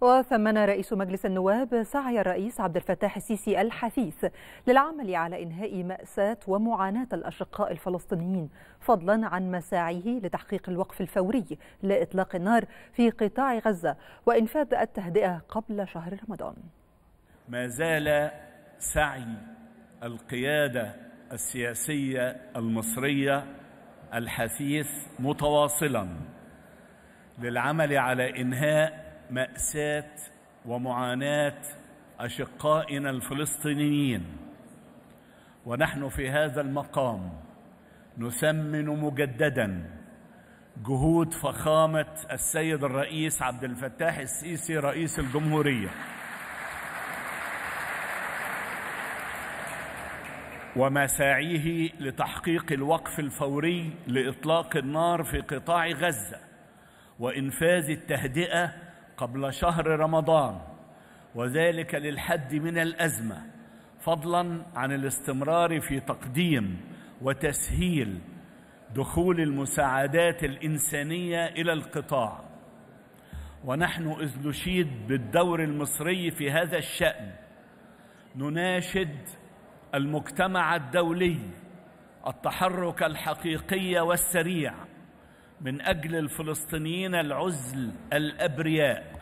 وثمن رئيس مجلس النواب سعي الرئيس عبد الفتاح السيسي الحثيث للعمل على إنهاء مأساة ومعاناة الأشقاء الفلسطينيين، فضلا عن مساعيه لتحقيق الوقف الفوري لإطلاق النار في قطاع غزة وإنفاذ التهدئة قبل شهر رمضان. ما زال سعي القيادة السياسية المصرية الحثيث متواصلا للعمل على إنهاء مأساة ومعاناة أشقائنا الفلسطينيين، ونحن في هذا المقام نثمن مجددا جهود فخامة السيد الرئيس عبد الفتاح السيسي رئيس الجمهورية ومساعيه لتحقيق الوقف الفوري لإطلاق النار في قطاع غزة وإنفاذ التهدئة قبل شهر رمضان، وذلك للحد من الأزمة، فضلا عن الاستمرار في تقديم وتسهيل دخول المساعدات الإنسانية إلى القطاع. ونحن إذ نشيد بالدور المصري في هذا الشأن، نناشد المجتمع الدولي التحرك الحقيقي والسريع من أجل الفلسطينيين العزل الأبرياء،